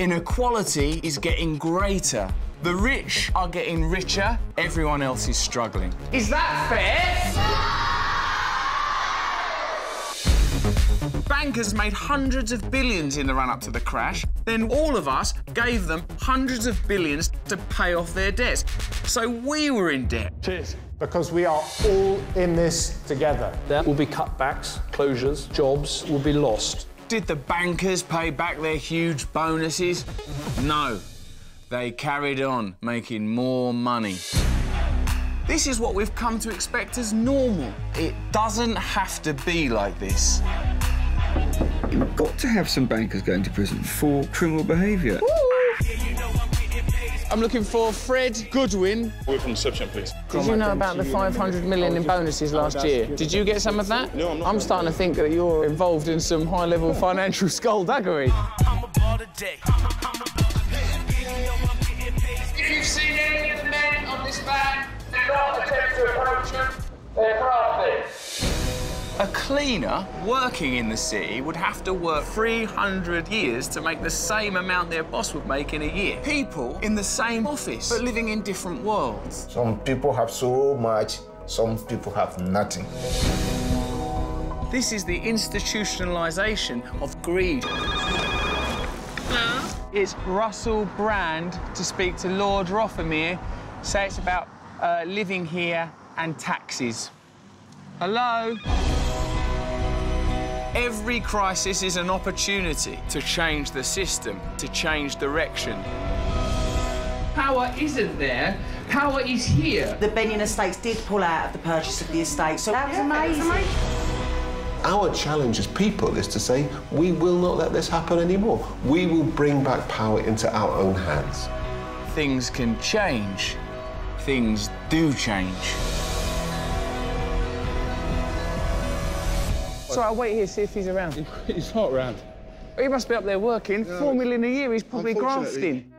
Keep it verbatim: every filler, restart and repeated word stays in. Inequality is getting greater. The rich are getting richer. Everyone else is struggling. Is that fair? Bankers made hundreds of billions in the run-up to the crash, then all of us gave them hundreds of billions to pay off their debts. So we were in debt. Cheers. Because we are all in this together. There will be cutbacks, closures, jobs will be lost. Did the bankers pay back their huge bonuses? No. They carried on making more money. This is what we've come to expect as normal. It doesn't have to be like this. You've got to have some bankers going to prison for criminal behaviour. I'm looking for Fred Goodwin. We're from Substation, please. Did you know about the five hundred million in bonuses last year? Did you get some of that? No, I'm not. I'm starting to think that you're involved in some high-level financial skullduggery. If you've seen any of the men on this van, do not attempt to approach them. They're crafty. A cleaner working in the city would have to work three hundred years to make the same amount their boss would make in a year. People in the same office, but living in different worlds. Some people have so much, some people have nothing. This is the institutionalisation of greed. Hello? It's Russell Brand to speak to Lord Rothermere. Say it's about uh, living here and taxes. Hello? Every crisis is an opportunity to change the system, to change direction. Power isn't there, power is here. The Benyon Estates did pull out of the purchase of the estate, so that was, yeah, amazing. That was amazing. Our challenge as people is to say, we will not let this happen anymore. We will bring back power into our own hands. Things can change. Things do change. So I'll wait here, see if he's around. He's not around. He must be up there working. No. Four million a year, he's probably grafting.